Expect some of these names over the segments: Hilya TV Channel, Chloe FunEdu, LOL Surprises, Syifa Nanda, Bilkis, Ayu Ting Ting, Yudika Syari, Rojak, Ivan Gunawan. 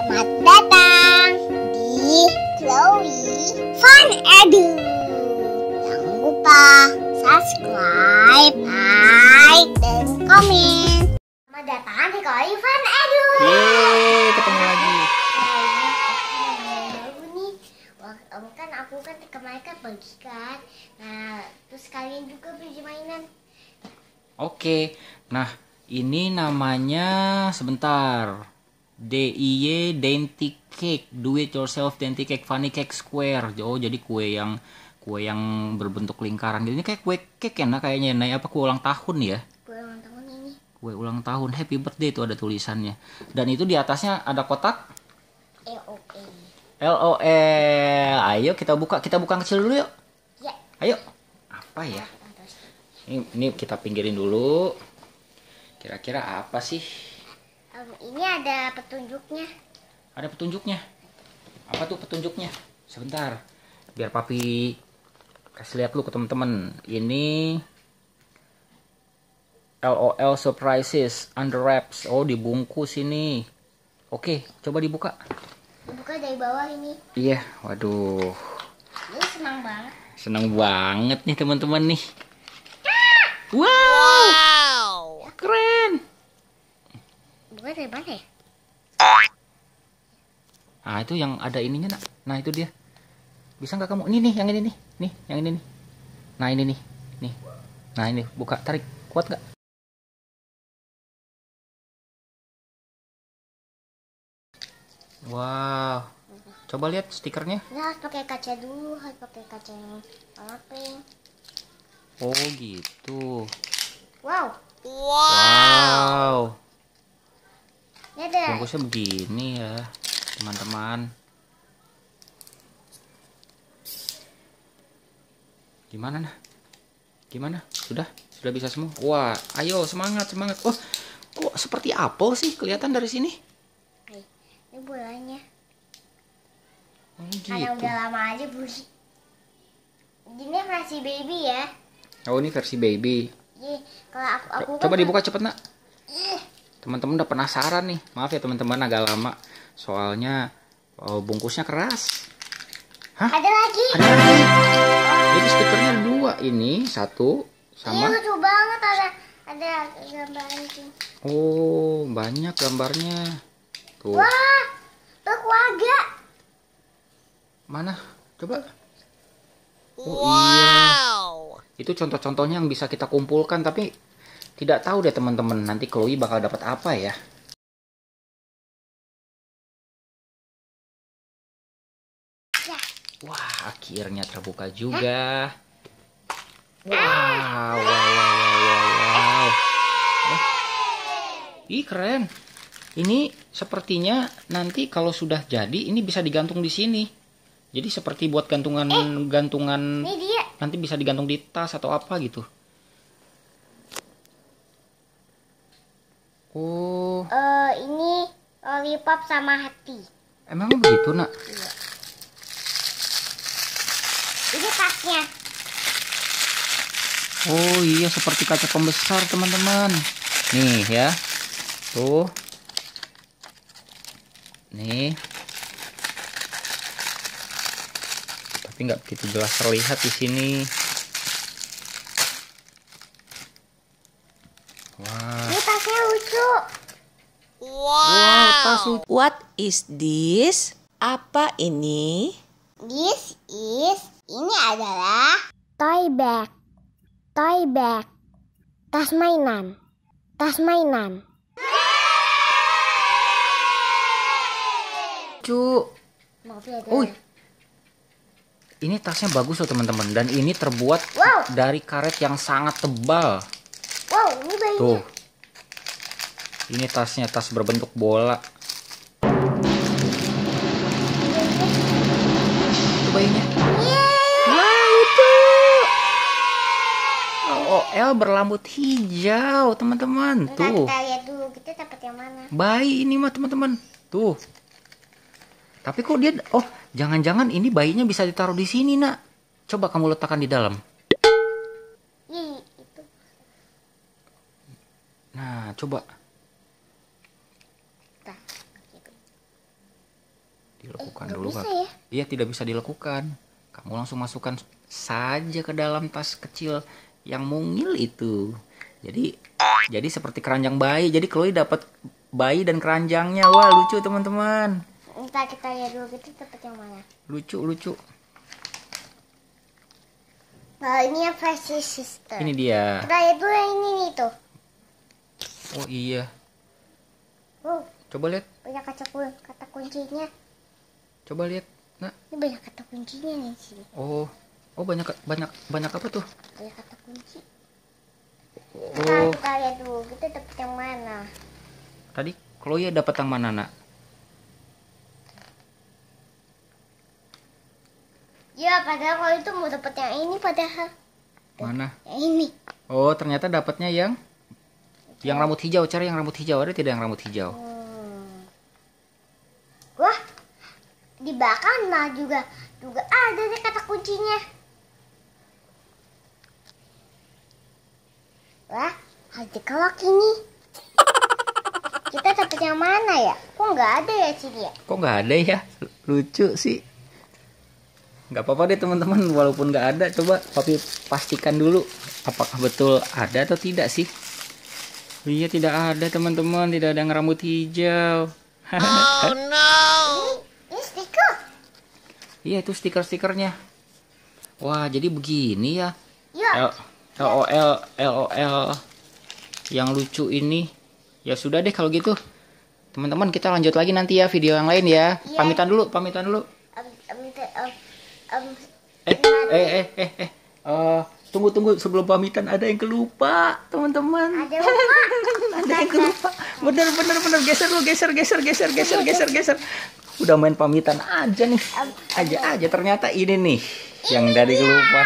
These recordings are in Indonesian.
Selamat datang di Chloe FunEdu. Jangan lupa subscribe, like, dan komen. Selamat datang di Chloe FunEdu. Yeay, ketemu lagi. Aku kan kemarin kan pergi kan, nah terus kalian juga beli mainan. Oke, nah ini namanya sebentar DIY Dainty Cake, do it yourself Dainty Cake Funny Cake Square. Oh jadi kue yang berbentuk lingkaran. Ini kayak kue cake enak kayaknya, nah apa kue ulang tahun ya? Kue ulang tahun ini. Kue ulang tahun Happy Birthday itu ada tulisannya, dan itu di atasnya ada kotak. LOL, ayo kita buka kecil dulu yuk. Ya. Ayo, apa ya? Ini kita pinggirin dulu. Kira-kira apa sih? Ini ada petunjuknya. Ada petunjuknya? Apa tuh petunjuknya? Sebentar, biar Papi kasih lihat dulu ke teman-teman. Ini LOL Surprises under wraps. Oh dibungkus ini. Oke, coba dibuka. Buka dari bawah ini. Iya, waduh. Lu senang banget. Senang banget nih teman-teman nih. Ah! Wow, keren. Buka dari mana ya? Ah itu yang ada ininya nak. Nah itu dia. Bisa nggak kamu? Ini nih, yang ini nih. Nih, yang ini nih. Nah ini nih. Nih. Nah ini buka, tarik. Kuat nggak? Wow, coba lihat stikernya. Nah, harus pakai kaca dulu, harus pakai kaca yang warna pink. Oh gitu. Wow. Wow. Bungkusnya begini ya, teman-teman. Gimana nah? Gimana? Sudah bisa semua. Wah, ayo semangat, semangat. Oh, kok seperti apel sih kelihatan dari sini? Ini bolanya. Oh, gitu. Ada udah lama aja bus. Ini versi baby ya. Oh ini versi baby. Iya, kalau aku coba kan dibuka cepet nak. Teman-teman udah penasaran nih. Maaf ya teman-teman agak lama. Soalnya bungkusnya keras. Hah? Ada lagi. Ada lagi. Jadi stikernya dua ini, satu sama. Iya lucu banget ada gambarnya sih. Oh banyak gambarnya. Tuh. Wah, keluarga. Mana? Coba. Oh, wow. Iya. Itu contoh-contohnya yang bisa kita kumpulkan, tapi tidak tahu deh teman-teman nanti Chloe bakal dapat apa ya. Wah, akhirnya terbuka juga. Wow. Ih, keren. Ini sepertinya nanti kalau sudah jadi ini bisa digantung di sini. Jadi seperti buat gantungan nanti bisa digantung di tas atau apa gitu. Oh. Ini lollipop sama hati. Emang begitu nak? Iya. Ini tasnya. Oh iya seperti kaca pembesar teman-teman. Nih ya. Tuh. Nih, tapi nggak begitu jelas terlihat di sini. Wah, ini tasnya lucu. Wow, tas lucu. What is this? Apa ini? Ini adalah toy bag. Toy bag. Tas mainan. Tas mainan. Ini tasnya bagus loh teman-teman, dan ini terbuat dari karet yang sangat tebal. Wow, ini bayinya. Tuh, ini tasnya tas berbentuk bola. Itu bayinya. Wow, itu. LOL berlambut hijau teman-teman. Tuh. Kita lihat dulu kita dapat yang mana. Bayi ini mah teman-teman. Tuh. Tapi kok dia, oh jangan-jangan ini bayinya bisa ditaruh di sini nak. Coba kamu letakkan di dalam. Nah coba. dilakukan dulu, Kak. Iya, tidak bisa dilakukan. Kamu langsung masukkan saja ke dalam tas kecil yang mungil itu. Jadi seperti keranjang bayi. Jadi Chloe dapat bayi dan keranjangnya. Wah, lucu teman-teman. Kita lihat dulu gitu dapat yang mana. Lucu. Nah, ini yang versi sister. Ini dia. Kita lihat dulu yang ini nih tuh. Oh iya. Coba lihat. Banyak kata kuncinya. Coba lihat, Nak. Ini banyak kata kuncinya nih di sini. Oh, banyak apa tuh? Banyak kata kunci. Kita lihat dulu kita dapat yang mana. Tadi Chloe dapat yang mana, Nak? Ya, padahal kalau itu mau dapat yang ini padahal. Mana? Yang ini. Oh, ternyata dapatnya yang rambut hijau. Cari yang rambut hijau. Ada tidak yang rambut hijau? Wah, di belakang lah juga ada deh kata kuncinya. Wah, ada kelak ini. Kita dapat yang mana ya? Kok nggak ada ya sini ya? Kok nggak ada ya? Lucu sih. Nggak apa-apa deh teman-teman, walaupun nggak ada. Coba papi pastikan dulu apakah betul ada atau tidak sih. Iya, tidak ada teman-teman, tidak ada yang rambut hijau. Oh no. Ini stiker. Iya, itu stiker-stikernya. Wah, jadi begini ya. LOL yang lucu ini. Ya sudah deh kalau gitu. Teman-teman, kita lanjut lagi nanti ya video yang lain ya. Yeah. Pamitan dulu. Tunggu sebelum pamitan ada yang kelupa, teman-teman. Ada yang kelupa. Bener. Geser. Udah main pamitan aja nih. Aja ternyata ini nih yang dari kelupa.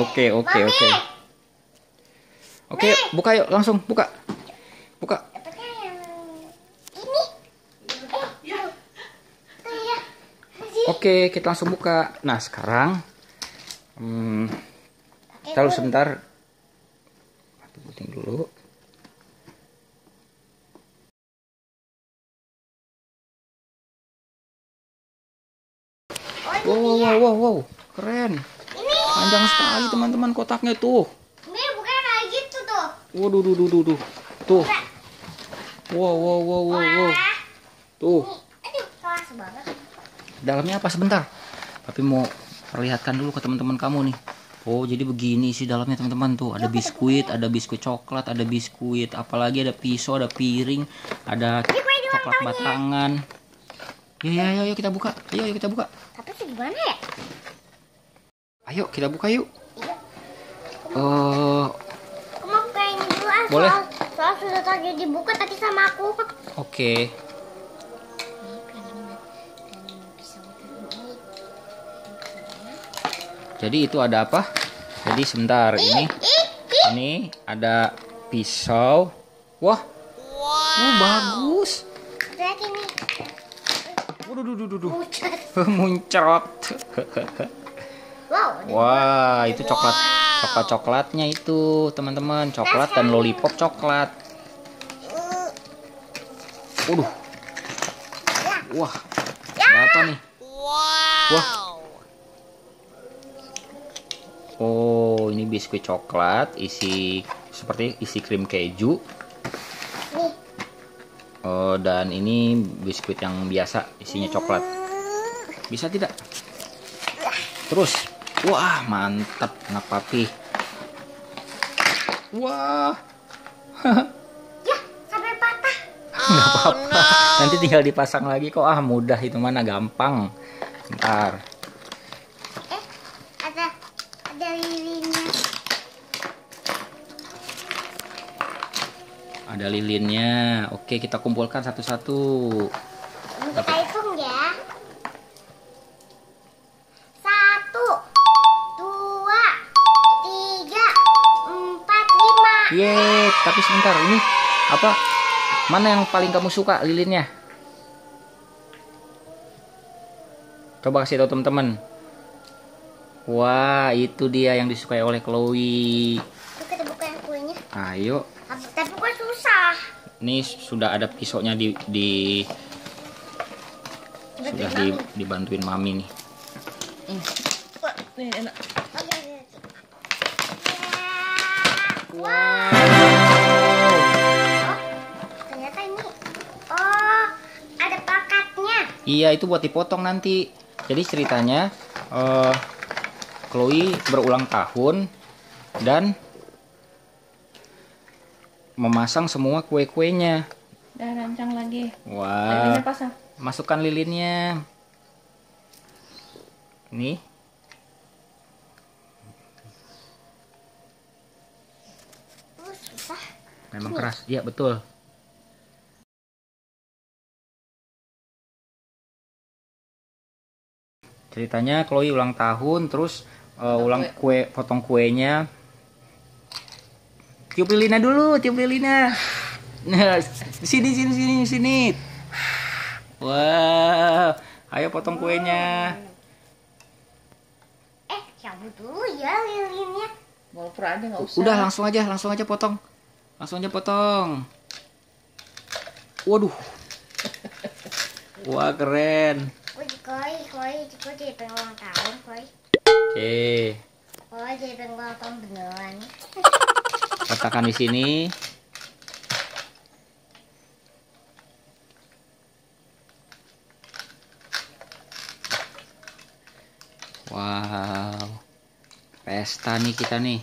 Oke. Oke, buka yuk, langsung buka. Oke, kita langsung buka. Nah, sekarang kita sebentar. Mati puting dulu. Wow. Keren. Ini panjang sekali teman-teman kotaknya tuh. Ini bukan kayak gitu tuh. Waduh. Tuh. Wow. Tuh. Aduh, keras banget. Dalamnya apa sebentar? Tapi mau perlihatkan dulu ke teman-teman kamu nih. Oh, jadi begini sih dalamnya teman-teman tuh. Ada biskuit coklat, ada biskuit, apalagi ada pisau, ada piring, ada coklat batangan. Ayo kita buka. Tapi gimana ya? Ayo kita buka yuk. Aku mau buka ini dulu. Boleh. Soal sudah tadi dibuka tadi sama aku. Oke. Jadi itu ada apa? Jadi sebentar, ini ada pisau. Wah, bagus. Lihat ini. Waduh. Muncrat. Wah, itu coklat. Coklatnya itu, teman-teman, coklat dan lollipop coklat. Waduh. Wah. Ada apa nih? Wah. Oh, ini biskuit coklat isi seperti isi krim keju. Oh, dan ini biskuit yang biasa isinya coklat. Bisa tidak? Terus. Wah, mantap anak papi. Wah. Ya, sampai patah. Enggak apa-apa. Nanti tinggal dipasang lagi kok. Ah, mudah itu mana gampang. Bentar. Ada lilinnya. Oke, kita kumpulkan satu-satu. Kita hitung ya. 1, 2, 3, 4, 5. Yeay, tapi sebentar, ini apa? Mana yang paling kamu suka lilinnya? Coba kasih tahu teman-teman. Wah, itu dia yang disukai oleh Chloe. Kita buka yang kuenya. Ayo. Tapi kok susah. Ini sudah ada pisaunya dibantuin mami nih. Nih enak. Wow. Ternyata ini. Oh, ada pakatnya. Iya, itu buat dipotong nanti. Jadi ceritanya Chloe berulang tahun dan memasang semua kue-kuenya. Udah rancang lagi. Wah. Lilinnya pasang. Masukkan lilinnya. Nih. Memang keras, iya betul. Ceritanya Chloe ulang tahun, terus potong kuenya. Tiup lilinnya dulu, tiup lilinnya. Nah, sini. Wah, ayo potong kuenya. Cabut dulu ya lilinnya. Aja, nggak usah. Udah langsung aja potong. Waduh. Wah, keren. Koi jadi pengen ulang tahun, Koi. Oke. Koi jadi pengen ulang tahun beneran. Letakkan di sini. Wow. Pesta nih kita nih.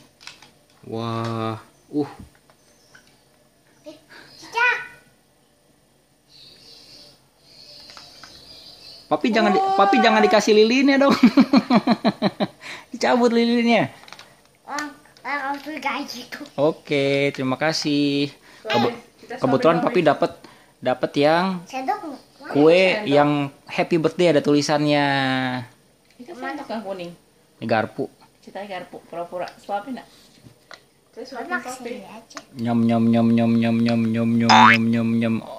Wah. Papi jangan, Papi jangan dikasih lilinnya dong. Dicabut lilinnya. Oke, terima kasih. Kebetulan Papi dapat yang kue yang Happy Birthday, ada tulisannya. Itu sendok yang kuning. Ini garpu. Cita garpu, pura-pura suapin enggak? Nyom.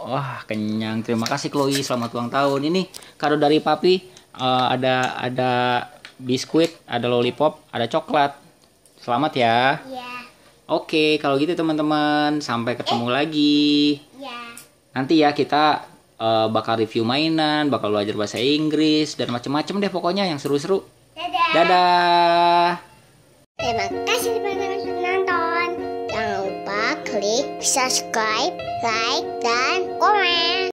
Wah, kenyang. Terima kasih Chloe, selamat ulang tahun. Ini kado dari Papi, ada biskuit, ada lollipop, ada coklat. Selamat ya. Iya. Oke, kalau gitu teman-teman, sampai ketemu lagi. Iya. Nanti ya kita bakal review mainan, bakal belajar bahasa Inggris dan macam-macam deh pokoknya yang seru-seru. Dadah. Dadah. Terima kasih teman-teman. Klik subscribe, like, dan komen.